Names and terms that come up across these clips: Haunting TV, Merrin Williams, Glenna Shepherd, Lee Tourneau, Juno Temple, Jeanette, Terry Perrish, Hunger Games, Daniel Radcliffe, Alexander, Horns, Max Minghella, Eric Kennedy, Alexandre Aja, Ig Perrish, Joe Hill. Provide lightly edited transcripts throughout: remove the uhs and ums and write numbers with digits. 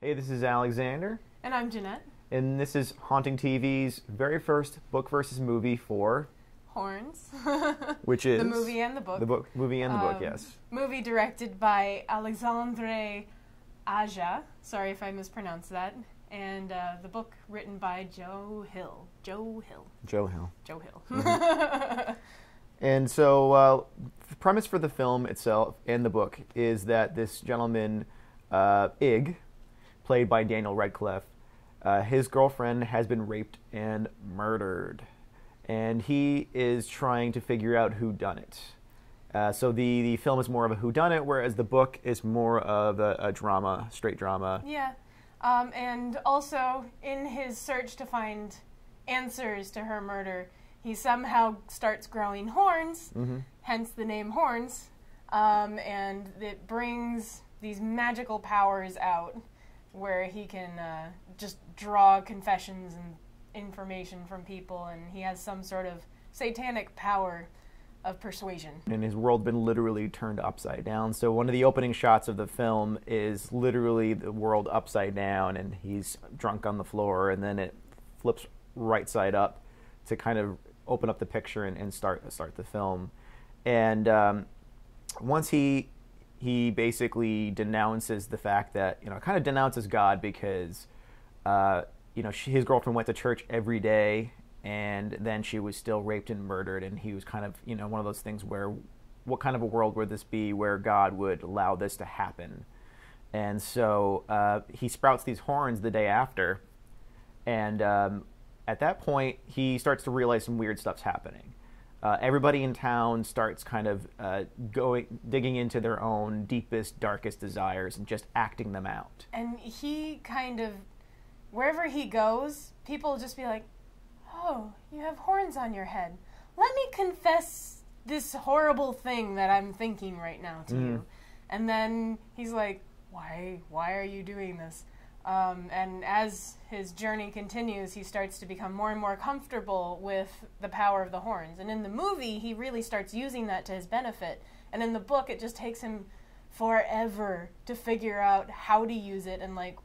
Hey, this is Alexander. And I'm Jeanette. And this is Haunting TV's very first book versus movie for... Horns. Which is... the movie and the book. The book, movie and the book, yes. Movie directed by Alexandre Aja. Sorry if I mispronounced that. And the book written by Joe Hill. Mm-hmm. And so the premise for the film itself and the book is that this gentleman, Ig, played by Daniel Radcliffe, his girlfriend has been raped and murdered, and he is trying to figure out who done it. So the film is more of a whodunit, whereas the book is more of a drama, straight drama. Yeah, and also in his search to find answers to her murder, he somehow starts growing horns, mm-hmm. hence the name Horns, and it brings these magical powers out, where he can just draw confessions and information from people, and he has some sort of satanic power of persuasion. And his world been literally turned upside down. So one of the opening shots of the film is literally the world upside down, and he's drunk on the floor, and then it flips right side up to kind of open up the picture and start the film. And once he basically denounces the fact that, you know, kind of denounces God because, you know, his girlfriend went to church every day, and then she was still raped and murdered, and he was kind of, you know, one of those things where, what kind of a world would this be where God would allow this to happen? And so he sprouts these horns the day after, and at that point, he starts to realize some weird stuff's happening. Everybody in town starts kind of digging into their own deepest, darkest desires and just acting them out. And he kind of, wherever he goes, people just be like, "Oh, you have horns on your head. Let me confess this horrible thing that I'm thinking right now to you." And then he's like, why are you doing this? And as his journey continues, he starts to become more and more comfortable with the power of the horns. And in the movie, he really starts using that to his benefit. And in the book, it just takes him forever to figure out how to use it. And, like,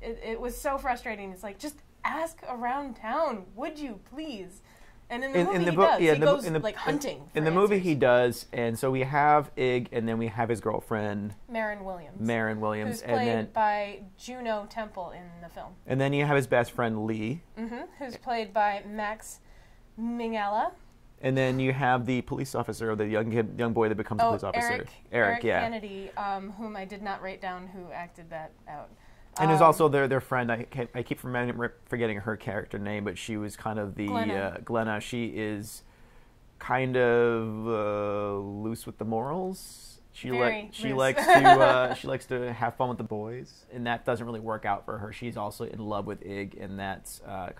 it was so frustrating. It's like, just ask around town, would you please? And in the movie, he does. He goes, like, hunting. In the movie, he does. And so we have Ig, and then we have his girlfriend, Merrin Williams. Merrin Williams. Who's played by Juno Temple in the film. And then you have his best friend, Lee. Mm-hmm, who's played by Max Minghella. And then you have the police officer, or the young boy that becomes a police officer. Eric Kennedy, whom I did not write down who acted that out. And there's also their friend. I keep forgetting her character name, but she was kind of the Glenna. She is kind of loose with the morals. She likes to have fun with the boys, and that doesn't really work out for her. She's also in love with Ig, and that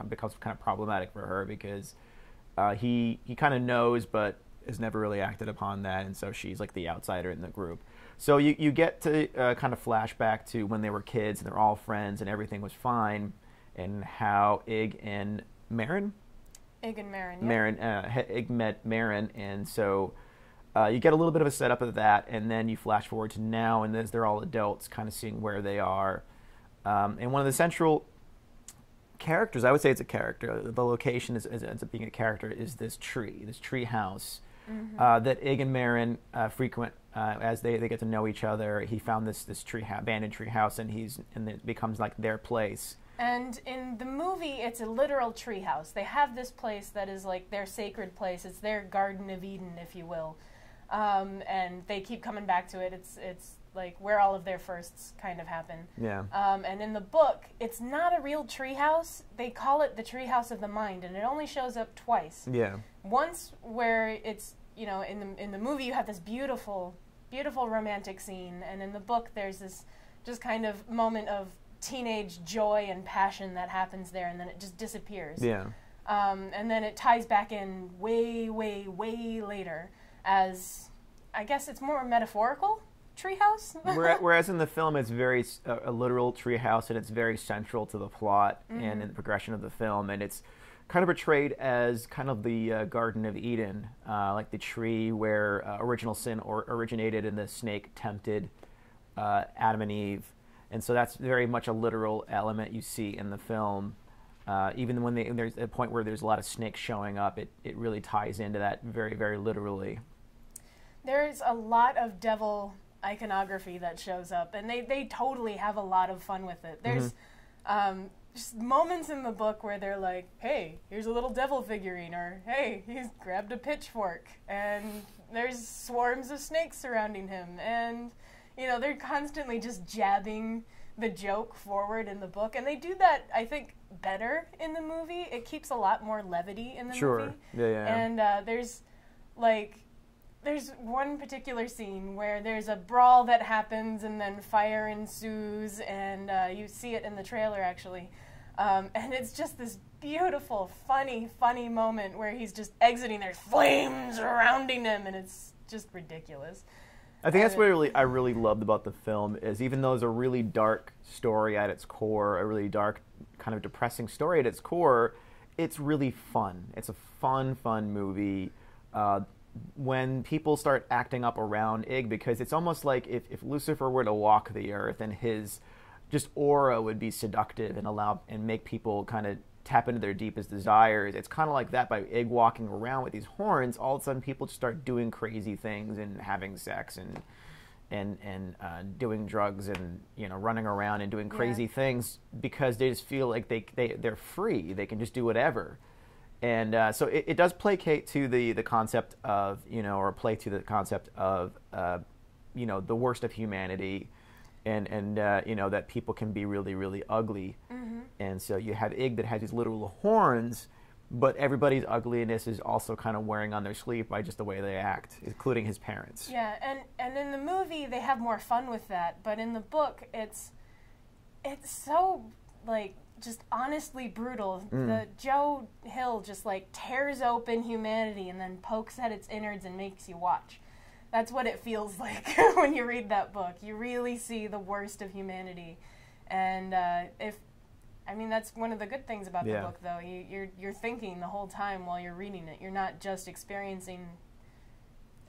becomes kind of problematic for her because he kind of knows, but has never really acted upon that, and so she's like the outsider in the group. So you get to kind of flashback to when they were kids and they're all friends and everything was fine, and how Ig met Merrin, and so you get a little bit of a setup of that, and then you flash forward to now, and as they're all adults, kind of seeing where they are. And one of the central characters, I would say it's a character, the location ends up being a character, is this tree house. Mm-hmm. That Ig and Merrin frequent as they get to know each other. He found this abandoned tree house, and it becomes like their place. And in the movie, it's a literal tree house. They have this place that is like their sacred place. It's their Garden of Eden, if you will. And they keep coming back to it. It's like where all of their firsts kind of happen. Yeah. And in the book, it's not a real tree house. They call it the tree house of the mind, and it only shows up twice. Yeah. Once where it's, you know, in the movie you have this beautiful, beautiful romantic scene, and in the book there's this just kind of moment of teenage joy and passion that happens there, and then it just disappears. Yeah. And then it ties back in way, way, way later as, I guess it's more metaphorical treehouse. Whereas in the film it's very a literal treehouse, and it's very central to the plot, mm-hmm. and in the progression of the film, and it's kind of portrayed as kind of the Garden of Eden, like the tree where original sin originated, and the snake tempted Adam and Eve, And so that's very much a literal element you see in the film. Even when there's a point where there's a lot of snakes showing up, it really ties into that very, very literally. There's a lot of devil iconography that shows up, and they totally have a lot of fun with it. There's just moments in the book where they're like, hey, here's a little devil figurine, or hey, he's grabbed a pitchfork, and there's swarms of snakes surrounding him, and you know, they're constantly just jabbing the joke forward in the book, and they do that, I think, better in the movie. It keeps a lot more levity in the movie. Sure, yeah. And there's one particular scene where there's a brawl that happens and then fire ensues, and you see it in the trailer, actually. And it's just this beautiful, funny moment where he's just exiting, there's flames surrounding him, and it's just ridiculous. I think that's what I really loved about the film, is even though it's a really dark story at its core, a really dark, kind of depressing story at its core, it's really fun. It's a fun movie. When people start acting up around Ig, because it's almost like if Lucifer were to walk the earth, and his just aura would be seductive and allow and make people kind of tap into their deepest desires. It's kind of like that by Ig walking around with these horns. All of a sudden, people just start doing crazy things and having sex and doing drugs and, you know, running around and doing crazy things, because they just feel like they're free. They can just do whatever. And so it does placate to the concept of, you know, or play to the concept of, you know, the worst of humanity, and you know, that people can be really ugly. Mm-hmm. And so you have Ig that has these literal horns, but everybody's ugliness is also kind of wearing on their sleeve by just the way they act, including his parents. Yeah, and in the movie they have more fun with that, but in the book it's so, like, just honestly brutal. Mm. The Joe Hill just, like, tears open humanity and then pokes at its innards and makes you watch. That's what it feels like when you read that book. You really see the worst of humanity. And I mean, that's one of the good things about the book, though. You're thinking the whole time while you're reading it. You're not just experiencing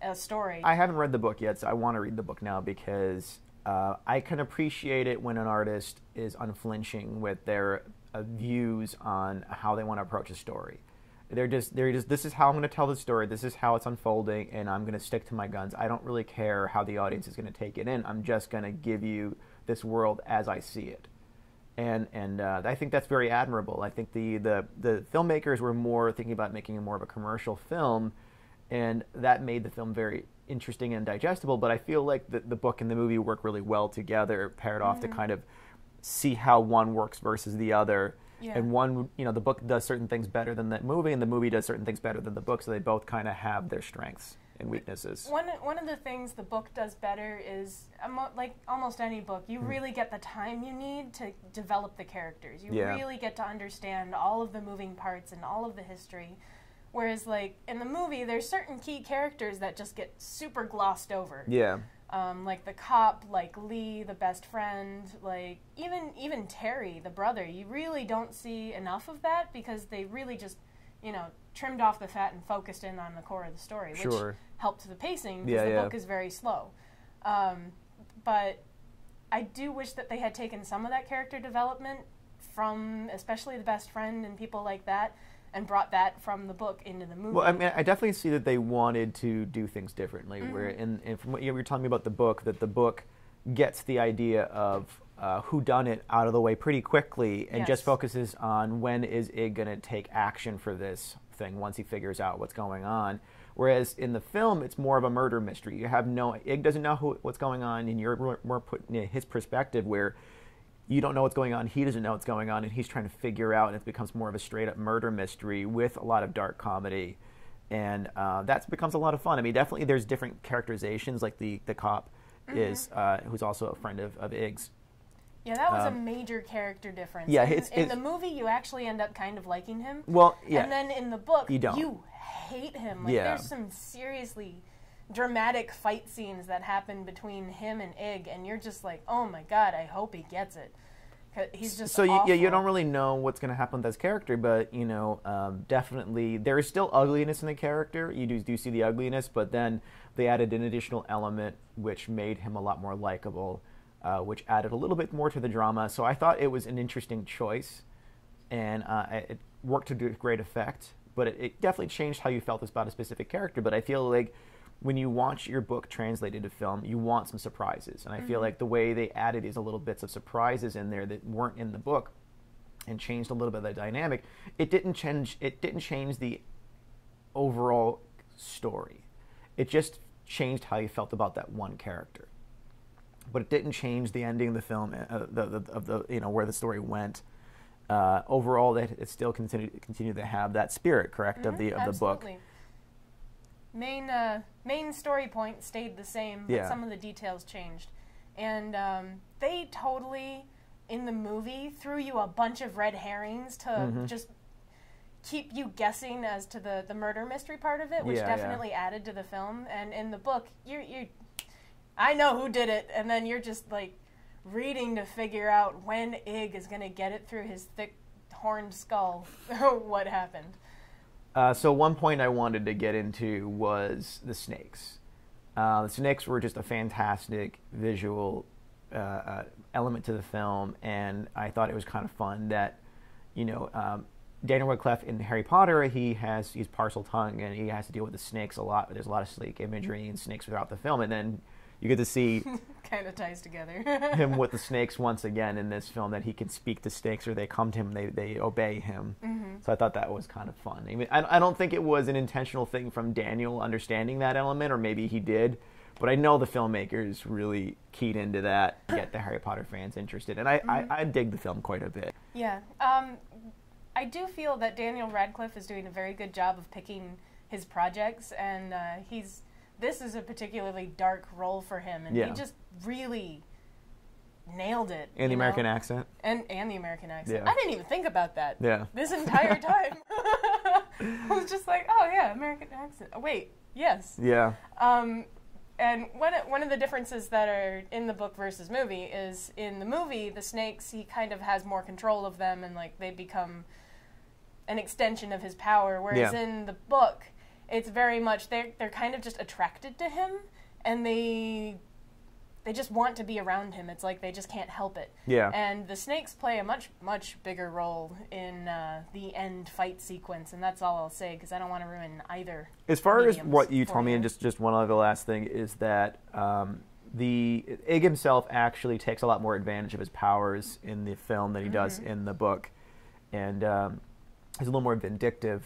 a story. I haven't read the book yet, so I want to read the book now, because I can appreciate it when an artist is unflinching with their views on how they want to approach a story. They're just, this is how I'm going to tell the story, this is how it's unfolding, and I'm going to stick to my guns. I don't really care how the audience is going to take it in. I'm just going to give you this world as I see it. And I think that's very admirable. I think the filmmakers were more thinking about making it more of a commercial film, and that made the film very interesting and digestible, but I feel like the book and the movie work really well together, paired off to kind of see how one works versus the other. Yeah. And one, you know, the book does certain things better than that movie, and the movie does certain things better than the book, so they both kind of have their strengths and weaknesses. One of the things the book does better is, like almost any book, you really get the time you need to develop the characters. You really get to understand all of the moving parts and all of the history. Whereas, like, in the movie, there's certain key characters that just get super glossed over. Yeah. Like the cop, like Lee, the best friend, like even Terry, the brother. You really don't see enough of that, because they really just, you know, trimmed off the fat and focused in on the core of the story, which helped the pacing, because the book is very slow. But I do wish that they had taken some of that character development from especially the best friend and people like that, and brought that from the book into the movie. Well, I mean, I definitely see that they wanted to do things differently. Where, and from what you were telling me about the book, that the book gets the idea of whodunit out of the way pretty quickly, and just focuses on when is Ig going to take action for this thing once he figures out what's going on. Whereas in the film, it's more of a murder mystery. You have no, Ig doesn't know what's going on, and you're more putting in his perspective, where you don't know what's going on, he doesn't know what's going on, and he's trying to figure out, and it becomes more of a straight-up murder mystery with a lot of dark comedy, and that becomes a lot of fun. I mean, definitely there's different characterizations, like the cop is, who's also a friend of Ig's. Yeah, that was a major character difference. Yeah, in the movie, you actually end up kind of liking him. Well, yeah. And then in the book, you hate him. Like, there's some seriously dramatic fight scenes that happen between him and Ig, and you're just like, oh my god, I hope he gets it. He's just so awful. You don't really know what's going to happen with this character, but you know, definitely there is still ugliness in the character. You do see the ugliness, but then they added an additional element which made him a lot more likable. which added a little bit more to the drama. So I thought it was an interesting choice, and it worked to great effect. But it definitely changed how you felt about a specific character. But I feel like when you watch your book translated to film, you want some surprises. And I feel like the way they added these little bits of surprises in there that weren't in the book and changed a little bit of the dynamic, it didn't change the overall story. It just changed how you felt about that one character. But it didn't change the ending of the film, where the story went. Overall, it still continued to have that spirit, correct, of the book. Absolutely. Main story point stayed the same, but some of the details changed. And they totally, in the movie, threw you a bunch of red herrings to just keep you guessing as to the murder mystery part of it, which definitely added to the film. And in the book, you I know who did it, and then you're just like reading to figure out when Ig is going to get it through his thick horned skull. What happened? So one point I wanted to get into was the snakes. The snakes were just a fantastic visual element to the film, and I thought it was kind of fun that, Daniel Radcliffe in Harry Potter, he's parcel tongue, and he has to deal with the snakes a lot. There's a lot of snake imagery and snakes throughout the film, and then you get to see kind of ties together him with the snakes once again in this film, that he can speak to snakes, or they come to him, they obey him. So I thought that was kind of fun. I mean, I don't think it was an intentional thing from Daniel understanding that element, or maybe he did, but I know the filmmakers really keyed into that to get the Harry Potter fans interested, and I dig the film quite a bit. Yeah, I do feel that Daniel Radcliffe is doing a very good job of picking his projects, and this is a particularly dark role for him, and he just really nailed it. And the American accent. And the American accent. Yeah. I didn't even think about that this entire time. I was just like, oh, yeah, American accent. Oh, wait, yes. Yeah. And one of the differences that are in the book versus movie is, in the movie, the snakes, he kind of has more control of them, and like they become an extension of his power, whereas in the book, it's very much they're kind of just attracted to him, and they just want to be around him. It's like they just can't help it. Yeah. And the snakes play a much bigger role in the end fight sequence, and that's all I'll say, because I don't want to ruin either. As far as what you told me, and just one other last thing is that the Ig himself actually takes a lot more advantage of his powers in the film than he does in the book, and he's a little more vindictive.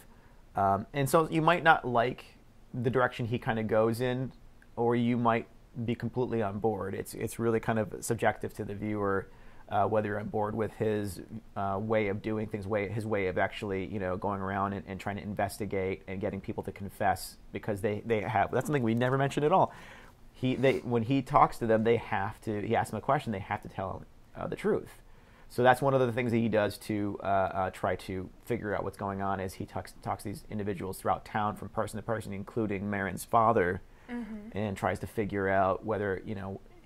And so you might not like the direction he kind of goes in, or you might be completely on board. It's really kind of subjective to the viewer whether you're on board with his way of doing things, his way of actually going around and trying to investigate and getting people to confess, because they have, that's something we never mentioned at all. When he talks to them, he asks them a question, they have to tell him the truth. So that's one of the things that he does to try to figure out what's going on, is he talks to these individuals throughout town from person to person, including Merrin's father, and tries to figure out whether,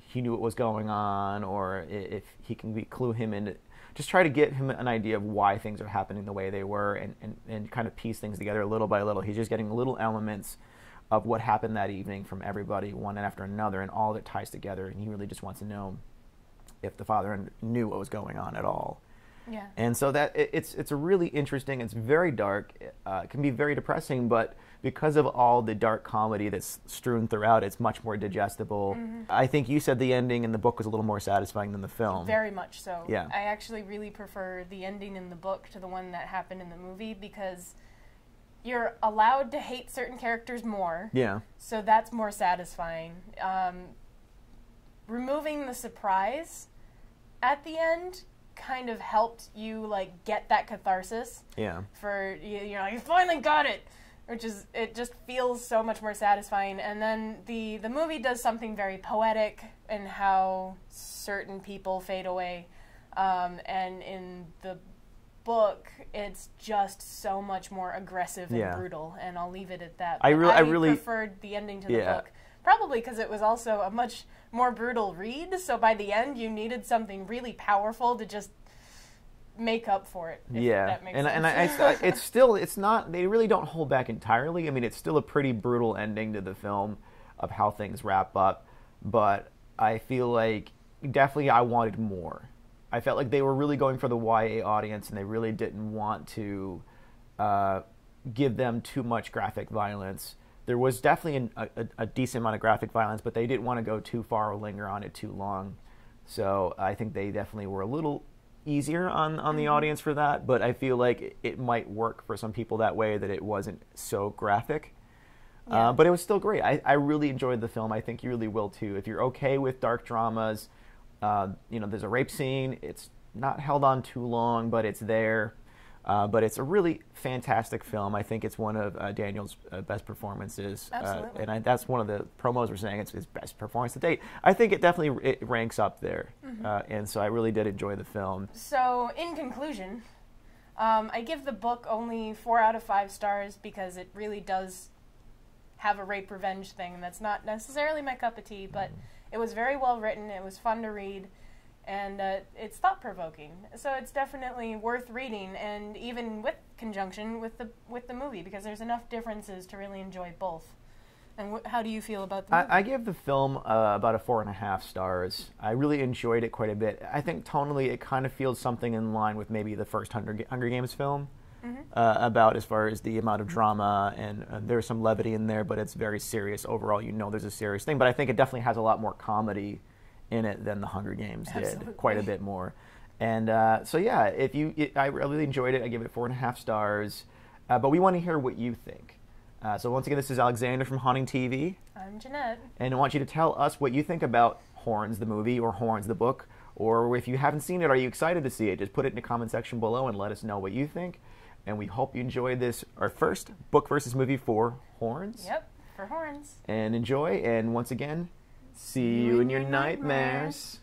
he knew what was going on, or if he can clue him in. Just try to get him an idea of why things are happening the way they were, and kind of piece things together little by little. He's just getting little elements of what happened that evening from everybody, one after another, and all that ties together, and he really just wants to know if the father knew what was going on at all. Yeah. And so that it's a really interesting, it's very dark, it can be very depressing, but because of all the dark comedy that's strewn throughout, it's much more digestible. I think you said the ending in the book was a little more satisfying than the film. Very much so. Yeah. I actually really prefer the ending in the book to the one that happened in the movie, because you're allowed to hate certain characters more. Yeah. So that's more satisfying. Removing the surprise at the end kind of helped you like get that catharsis. Yeah. For you finally got it, which is, it just feels so much more satisfying. And then the movie does something very poetic in how certain people fade away, and in the book it's just so much more aggressive and brutal. And I'll leave it at that. But I really preferred the ending to the book. Probably because it was also a much more brutal read, so by the end you needed something really powerful to just make up for it. Yeah, that makes sense. And it's still, it's not, they really don't hold back entirely. I mean, it's still a pretty brutal ending to the film of how things wrap up, but I feel like definitely I wanted more. I felt like they were really going for the YA audience, and they really didn't want to give them too much graphic violence. There was definitely a decent amount of graphic violence, but they didn't want to go too far or linger on it too long. So I think they definitely were a little easier on the audience for that, but I feel like it might work for some people that way, that it wasn't so graphic. Yeah. But it was still great. I really enjoyed the film. I think you really will too. If you're okay with dark dramas, you know, there's a rape scene. It's not held on too long, but it's there. But it's a really fantastic film. I think it's one of Daniel's best performances. Absolutely. And that's one of the promos we're saying, it's his best performance to date. I think it definitely ranks up there. Mm-hmm. And so I really did enjoy the film. So in conclusion, I give the book only 4 out of 5 stars because it really does have a rape revenge thing. That's not necessarily my cup of tea, but it was very well written. It was fun to read. And it's thought-provoking, so it's definitely worth reading, and even with conjunction with the movie, because there's enough differences to really enjoy both. And how do you feel about the movie? I give the film about a 4.5 stars. I really enjoyed it quite a bit. I think tonally it kind of feels something in line with maybe the first Hunger Games film, about as far as the amount of drama, and there's some levity in there, but it's very serious overall. You know there's a serious thing, but I think it definitely has a lot more comedy in it than the Hunger Games did. Absolutely. Quite a bit more. And so yeah, I really enjoyed it. I give it 4.5 stars, but we want to hear what you think. So once again, this is Alexander from Haunting TV. I'm Jeanette. And I want you to tell us what you think about Horns the movie or Horns the book, or if you haven't seen it, are you excited to see it? Just put it in the comment section below and let us know what you think. And we hope you enjoyed this, our first book versus movie for Horns. Yep, for Horns. And enjoy, and once again, see you in your nightmares.